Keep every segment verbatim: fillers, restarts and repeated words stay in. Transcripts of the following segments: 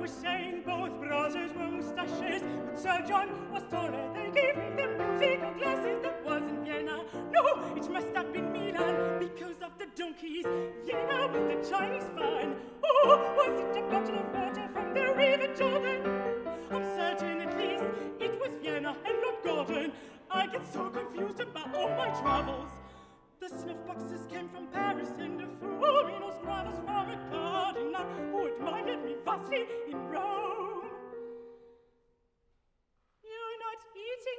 Was saying both brothers were moustaches, but Sir John was taller. They gave me them Benfica glasses. That wasn't Vienna. No, it must have been Milan because of the donkeys. Vienna was the Chinese fun. Oh, was it a bottle of water from the River Jordan? I'm certain at least it was Vienna and not Gordon. I get so confused about all my travels. The snuff boxes came from Paris, and the Furorino's brothers were a cardinal who admired me vastly in Rome. You're not eating,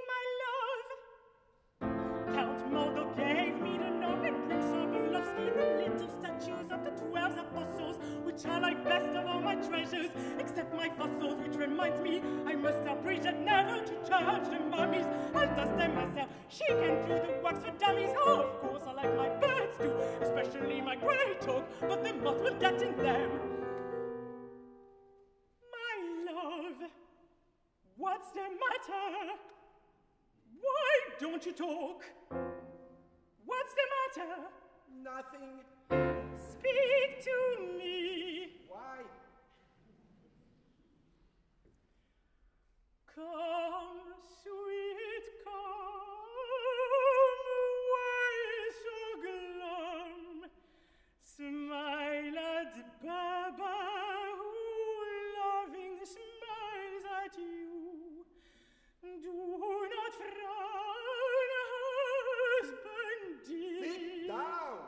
my love. Count Moldo gave me the note and Prince Obulovsky the little statues of the twelve apostles, which I like best of all my treasures, except my fossils, which reminds me I must now preach that never to judge the mummies. I'll dust them myself. She can do the wax for dummies. Oh, of course, I like my birds too, especially my grey talk, but the moth will get in them. My love, what's the matter? Why don't you talk? What's the matter? Nothing. Speak to me. Why? Come, sweet, come, why so glum? Smile at Baba, who loving smiles at you. Do not frown, husband dear. Sit down.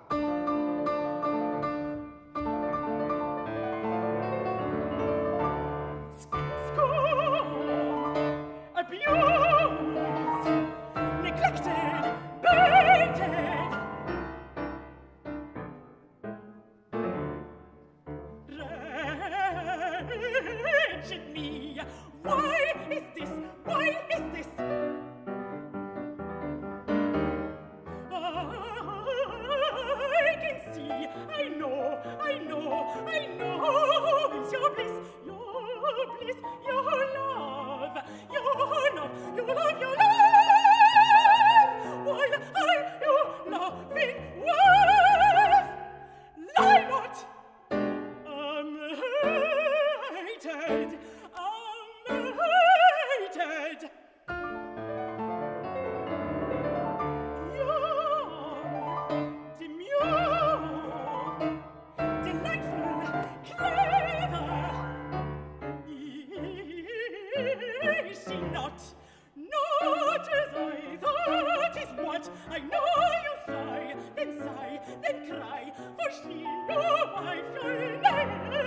Abused, neglected, baited. Wretched me, why is this? Why is this? I can see, I know, I know, I know. It's your bliss, your bliss, your love. You love, you love, you love. Why are you loving worth? Lie not. I'm hated, I'm hated. Young, demure, delightful, clever. E Is she not? Not as I thought is what I know you sigh, then sigh, then cry, for she, your wife, your name.